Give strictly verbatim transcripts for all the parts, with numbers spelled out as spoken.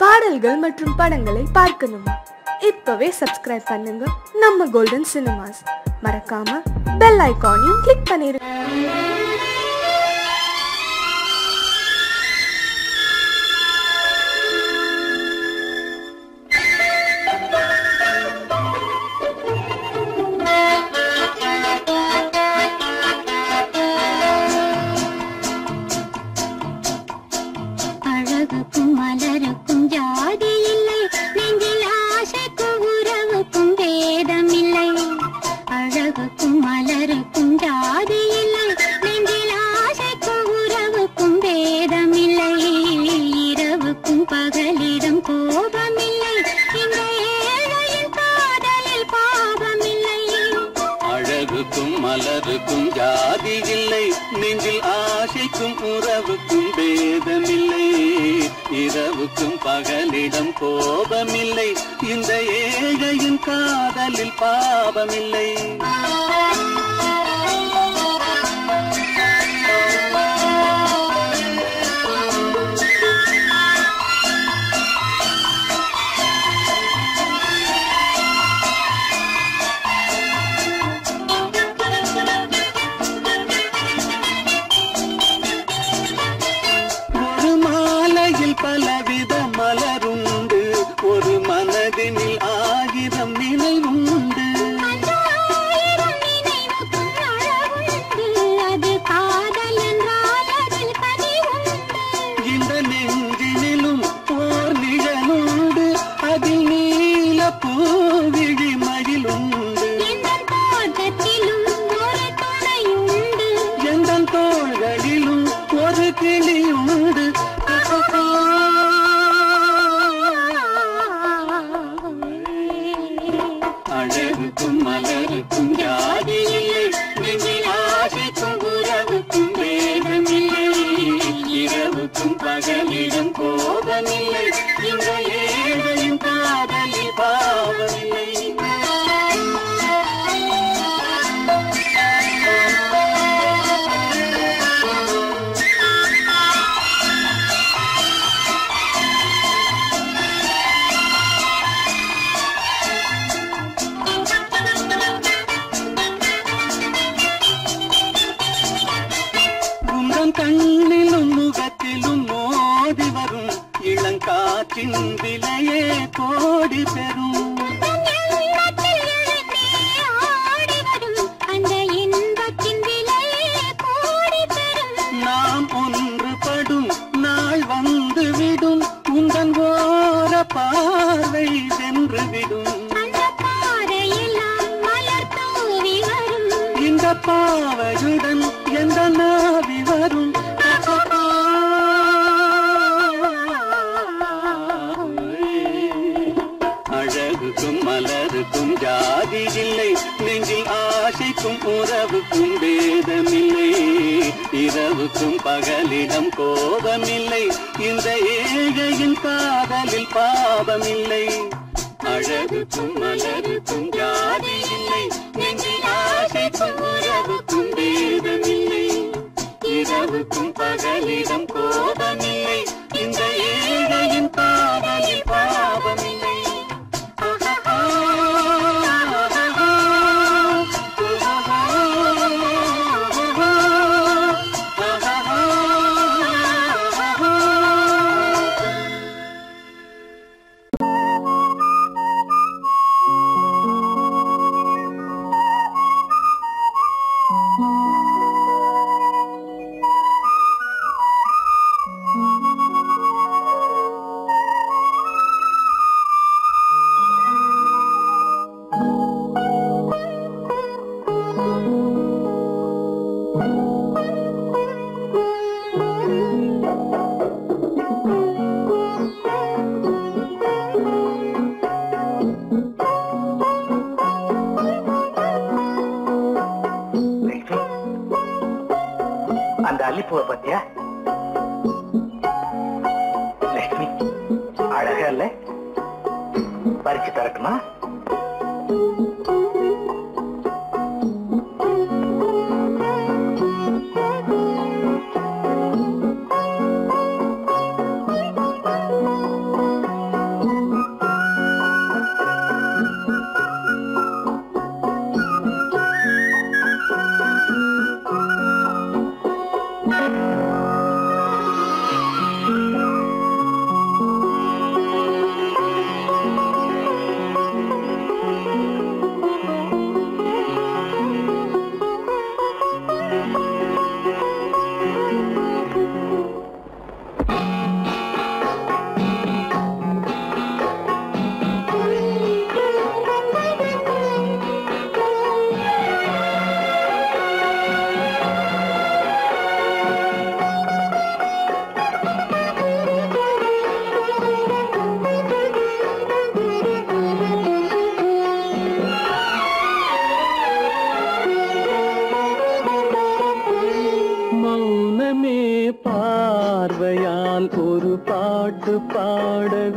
பாடல்கள் மற்றும் படங்களை பார்க்கணும். இப்பவே சப்ஸ்கிரைப் பண்ணுங்க நம்ம கோல்டன் சினிமாஸ். மறக்காம பெல் ஐகானையும் கிளிக் பண்ணிருங்க.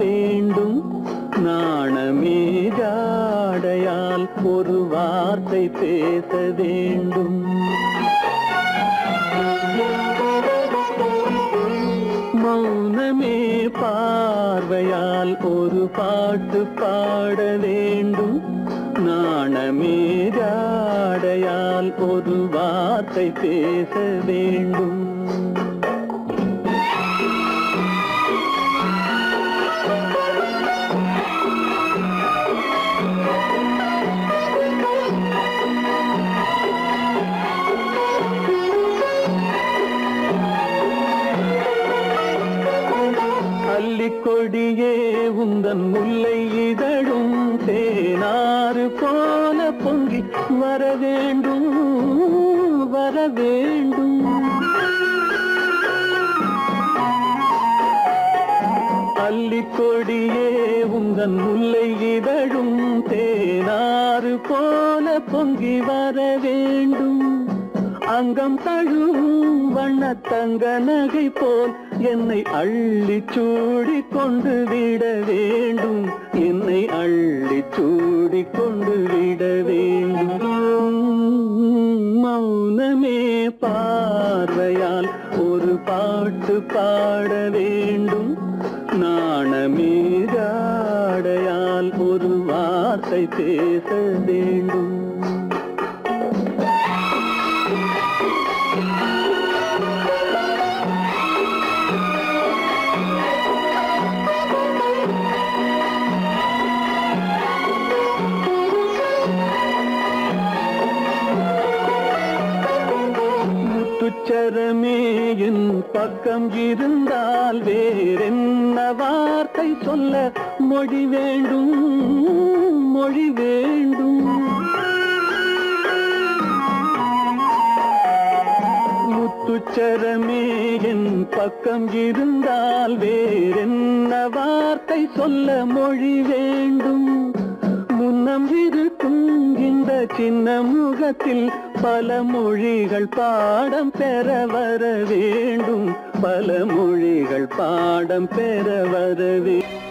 வேண்டும் நாணமே ஜாடையால் ஒரு வார்த்தை பேச வேண்டும் மௌனமே பார்வையால் ஒரு பாட்டு பாட வேண்டும் நாணமே ஜாடையால் ஒரு வார்த்தை பேச வேண்டும் கொடியே உந்தன் முல்லை இதழும் தேனாறு போல பொங்கி வர வேண்டும் வர வேண்டும் அல்லிக்கொடியே உந்தன் முல்லை இதழும் தேனாறு போல பொங்கி வர வேண்டும் அங்கம் தழுவும் வண்ணத் தங்க நகை போல் என்னை அள்ளிச் சூடிக் கொண்டு விட வேண்டும் என்னை அள்ளிச் சூடிக் கொண்டு விட வேண்டும் மௌனமே பார்வையால் ஒரு பாட்டு பாட வேண்டும் நாணமே ஜாடையால் ஒரு வார்த்தை பேச வேண்டும் சரமே என் பக்கம் இருந்தால் வேறென்ன வார்த்தை சொல்ல மொழி வேண்டும் மொழி வேண்டும் முத்துச்சரமே என் பக்கம் இருந்தால் வேறென்ன வார்த்தை சொல்ல மொழி வேண்டும் முன்னம் இருக்கும் இந்த சின்ன முகத்தில் பல மொழிகள் பாடம் பெற வர வேண்டும் பல மொழிகள் பாடம் பெற வர வேண்டும்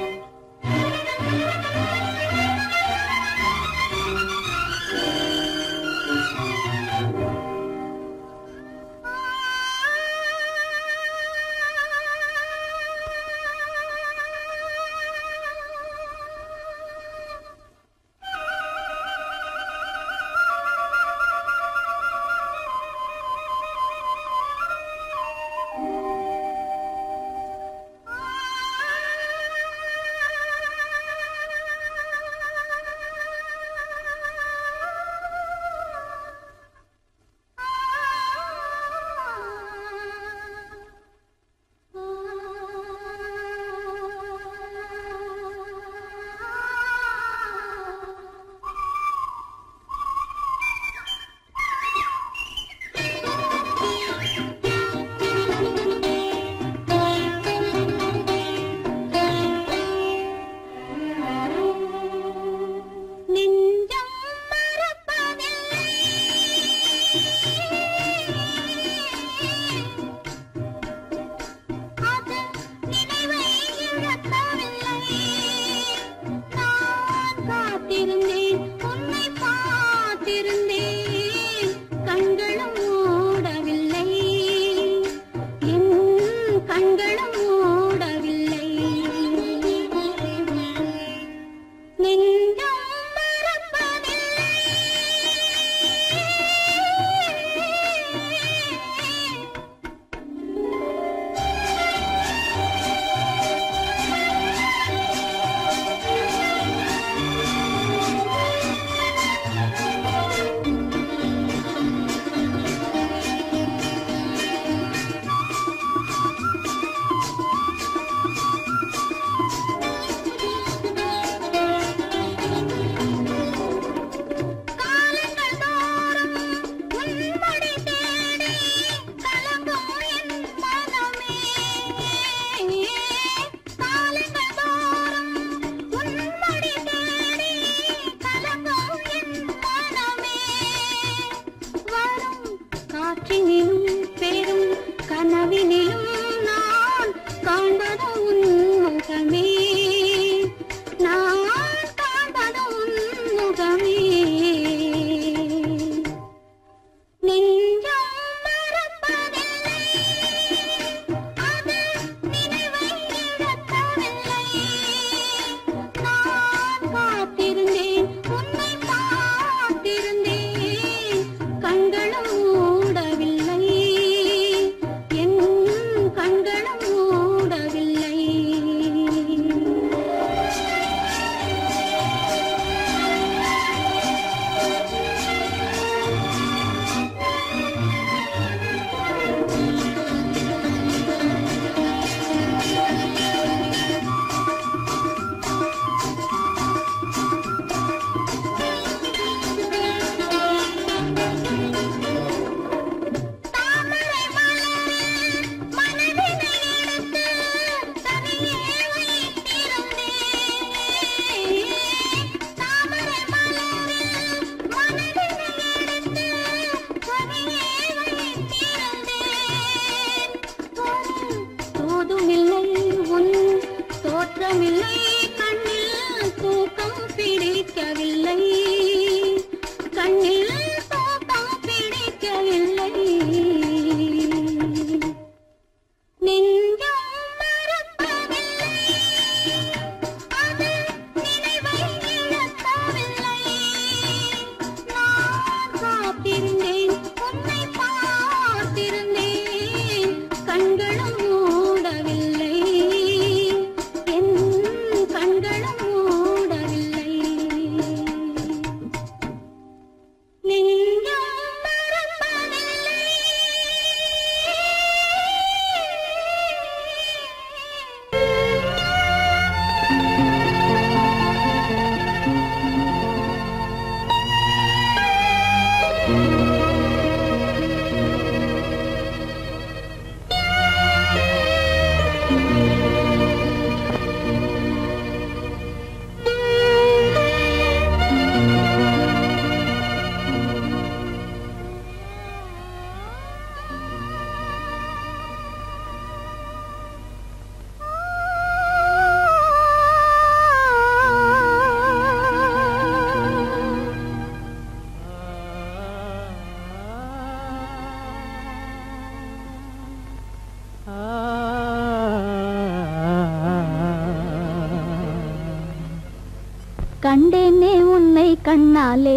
कंडेने उन्ने कन्नाले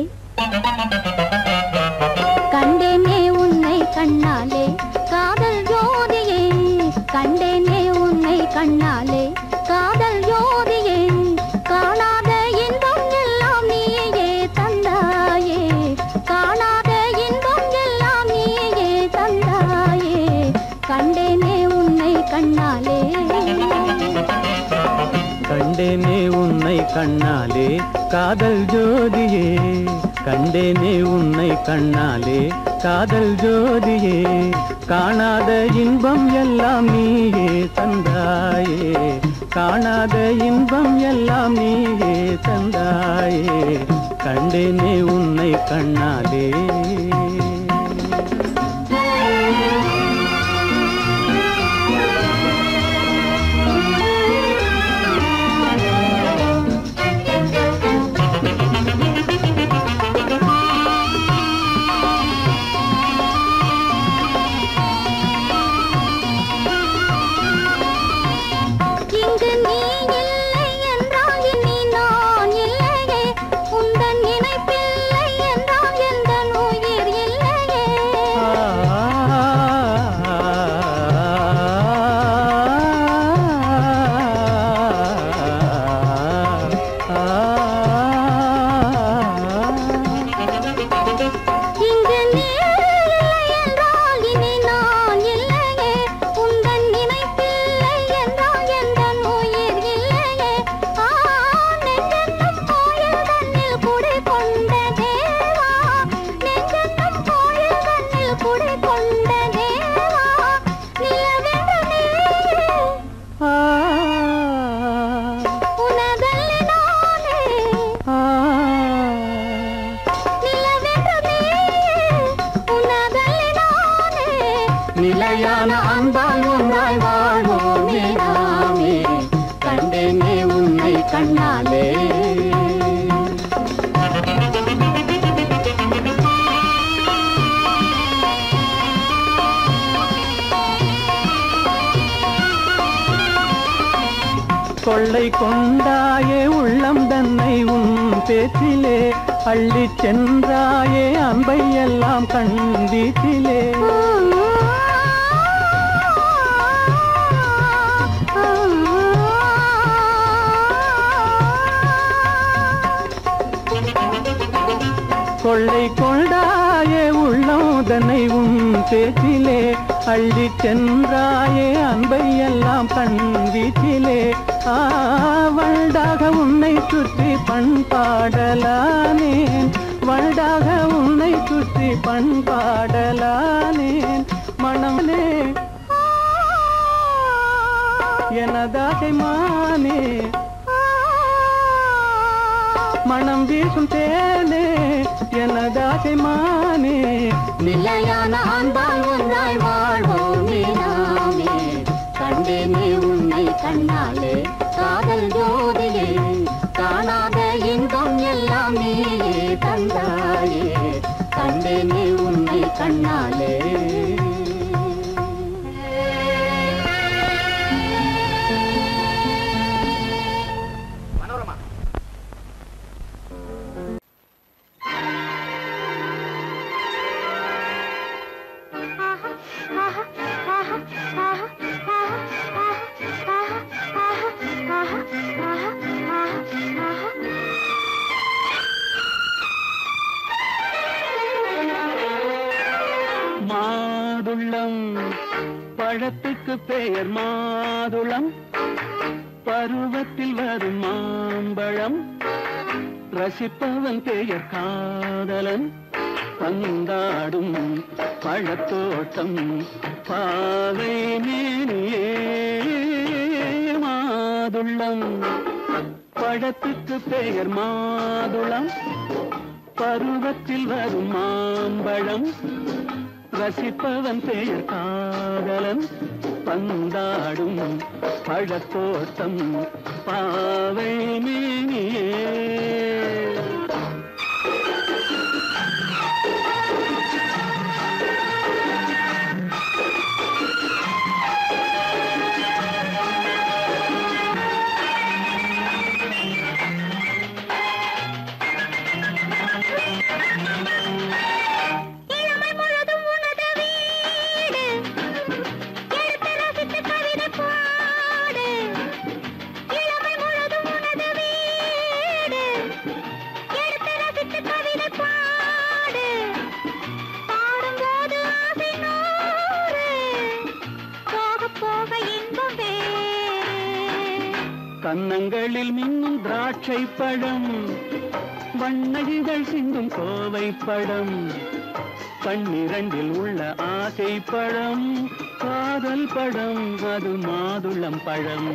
कंडेने उन्ने कन्नाले कादल जोदिये कंडेने उन्ने कन्नाले कादल जोदिये कानादे इंदम एल्लाम नीये तंदाये कानादे इंदम एल्लाम नीये तंदाये कंडेने उन्ने कन्नाले कंडेने उन्ने कन्नाले कादल जोदिये कंडेने उन्ने कन्नाले कादल जोदिये कानाद इन्बम एल्लाम नीये तंदाये कानाद इन्बम एल्लाम नीये तंदाये कंडेने उन्ने कन्नाले கொள்ளை கொண்டாயே உள்ளம் தன்னை உன் பேச்சிலே அள்ளி சென்றாயே அம்பை எல்லாம் கண்டிதிலே கொள்ளை கொண்டாயே உள்ளம் தன்னை உன் பேச்சிலே அள்ளி சென்றாயே அம்பை எல்லாம் கண்டிதிலே वर्डागा उन्नै सुत्ति पन्पाडलाने वर्डागा उन्नै सुत्ति पन्पाडलाने मनमले एनदागे माने मनम वीसुम तेने एनदागे माने निलयान अंबाय उन्नाय वाळवो नीनामे कंडेने उन्नै कन्नाले कादल பூவுக்கு பெயர் மாதுளம், பருவத்தில் வரும் மாம்பழம், ரசிப்பவன் பெயர் காதலன், பந்தாடும் பழத்தோட்டம் பாவை மேனியே மாதுளம். பழத்துக்கு பெயர் மாதுளம், பருவத்தில் வரும் மாம்பழம், रसिपवन पेयर कादलन, पंदाडुम पड़तोटम पावे मेनिये. கன்னங்களில் மின்னும் திராட்சை பழம், வண்ணங்கள் சிந்தும் கோவை பழம், பன்னிரண்டில் உள்ள ஆசை பழம், காதல் பழம், அது மாதுளம் பழம்.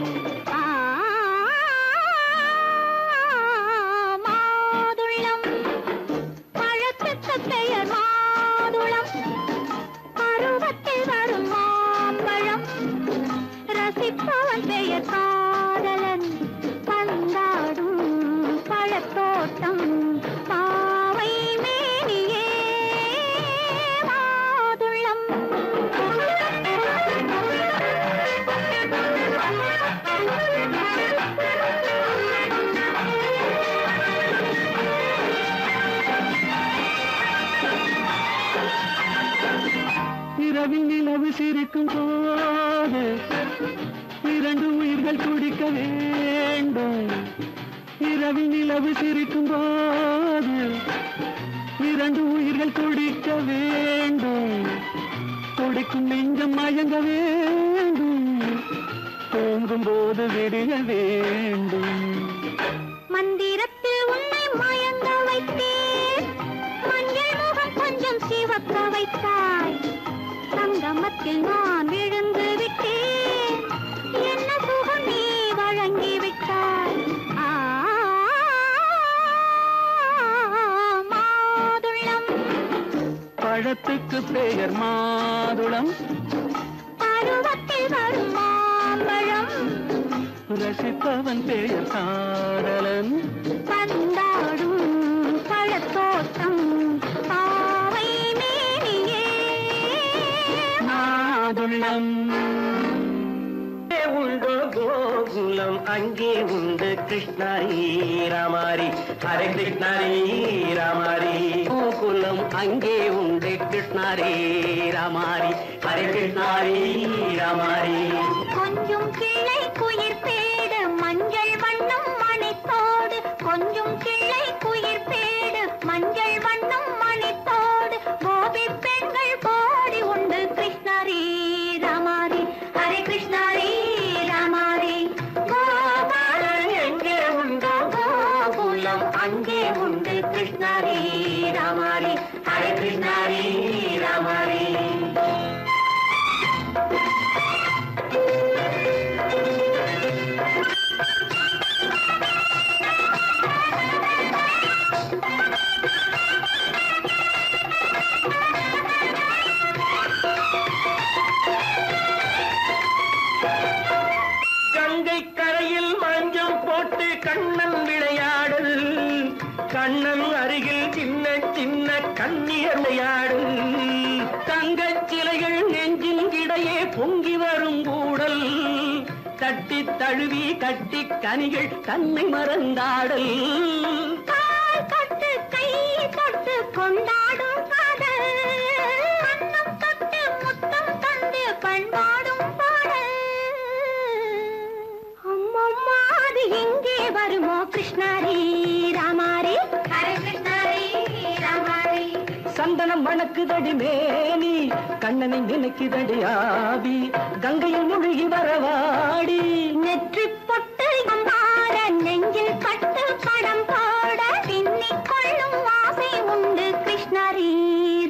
மணக்குதடி மேனி கண்ணனை நினைக்குதடி ஆவி கங்கையில் முழுகி வரவாடி நெற்றி பொட்டு மாற நெஞ்சில் கட்டு படம் போட பின்னிக் கொள்ளும் ஆசை உண்டு கிருஷ்ணாரி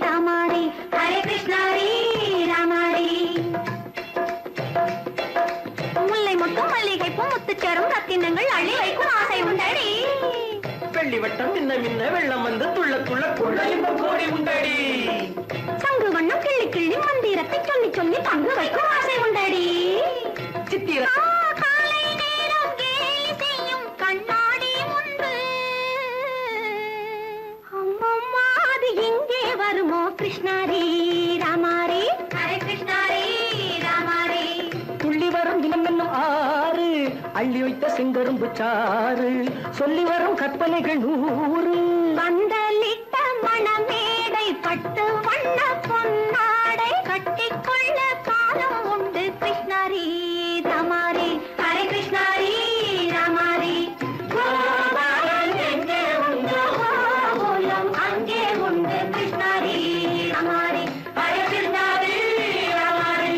ராமாரி ஹரே கிருஷ்ணாரி ராமாரி முல்லை மொட்டும் மல்லிகை பூ முத்துச்சேரும் ரத்தினங்கள் அள்ளி வைக்கும் ஆசை உண்டடி வெள்ளிவட்டம் மின்ன மின்ன வெள்ளம் வந்து துள்ள துள்ள கொள்ள இன்ப கோடி உண்டடி சங்கு வண்ணம் கிள்ளி கிள்ளி மந்திரத்தை சொல்லி சொல்லி தங்க வைக்கும் ஆசை உண்டடி சித்திர காலை நேரம் கேலி செய்யும் கண்ணாடி முன்பு அம்மம்மா அது எங்கே வருமோ கிருஷ்ணாரி ராமாரி ஹரே கிருஷ்ணாரி ராமாரி துள்ளி வரும் தினம் என்னும் ஆறு அள்ளி வைத்த செங்கரும்பு சாறு சொல்லி வரும் கற்பனைகள் நூறு வந்தலிட்ட மணமேடை பட்டு வண்ண பொன்னாடை கட்டிக்கொள்ள காலம் உண்டு கிருஷ்ணாரி ராமாரி ஹரே கிருஷ்ணாரி ராமாரி கோபாலம் எங்கே உண்டு கோலம் அங்கே உண்டு கிருஷ்ணாரி ராமாரி ஹரே கிருஷ்ணாரி ராமாரி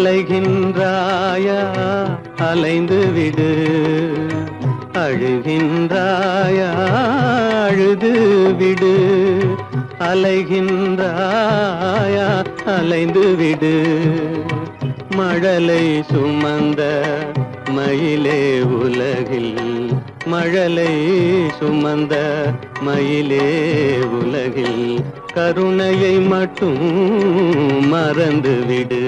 அலைகின்றாயா அலைந்து விடு, அழுகின்றாயா அழுது விடு, அலைகின்றாயா அலைந்து விடு. மழலை சுமந்த மயிலே உலகில், மழலை சுமந்த மயிலே உலகில், கருணையை மட்டும் மறந்துவிடு.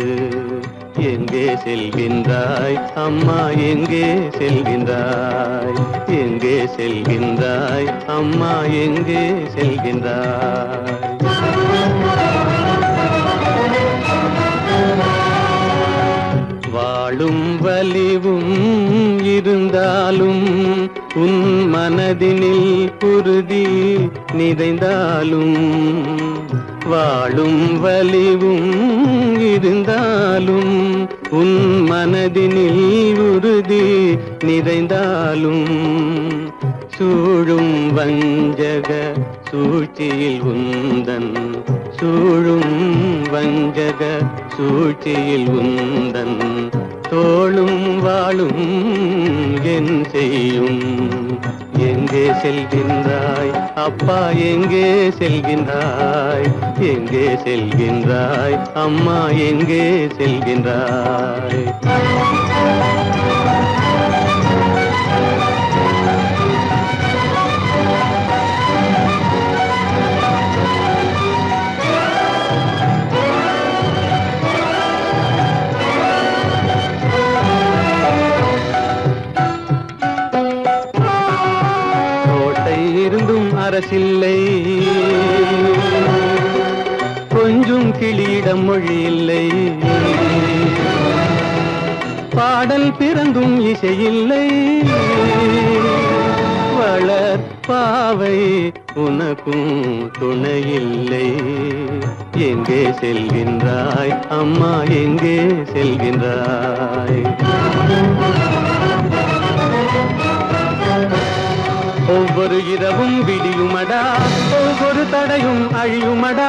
எங்கே செல்கின்றாய் அம்மா எங்கே செல்கின்றாய், எங்கே செல்கின்றாய் அம்மா எங்கே செல்கின்றாய். வாழும் வலிவும் இருந்தாலும் உன் மனதினில் உறுதி நிறைந்தாலும், வாழும் வலிவும் இருந்தாலும் உன் மனதினில் உறுதி நிறைந்தாலும், சூழும் வஞ்சக சூழ்ச்சியில் உந்தன், சூழும் வஞ்சக சூழ்ச்சியில் உந்தன் தோளும் வாழும் என் செய்யும். எங்கே செல்கின்றாய் அப்பா எங்கே செல்கின்றாய், எங்கே செல்கின்றாய் அம்மா எங்கே செல்கின்றாய். அரசில்லை கொஞ்சும் கிளியிடம் மொழி இல்லை, பாடல் பிறந்தும் இசையில்லை, வளர் பாவை உனக்கும் துணையில்லை. எங்கே செல்கின்றாய் அம்மா எங்கே செல்கின்றாய். ஒவ்வொரு இரவும் விடியுமடா, ஒவ்வொரு தடையும் அழியுமடா,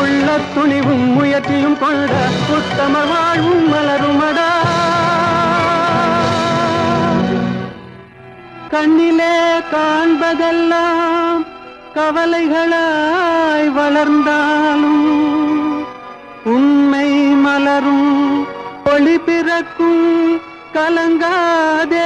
உள்ள துணிவும் முயற்சியும் கொண்ட உத்தம வாழ்வும் மலருமடா. கண்ணிலே காண்பதெல்லாம் கவலைகளாய் வளர்ந்தாலும் உண்மை மலரும், ஒளி பிறக்கும் கலங்காதே.